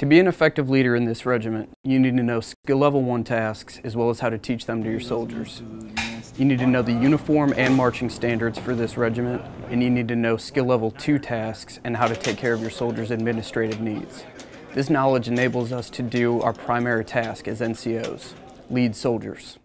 To be an effective leader in this regiment, you need to know skill level 1 tasks as well as how to teach them to your soldiers. You need to know the uniform and marching standards for this regiment, and you need to know skill level 2 tasks and how to take care of your soldiers' administrative needs. This knowledge enables us to do our primary task as NCOs, lead soldiers.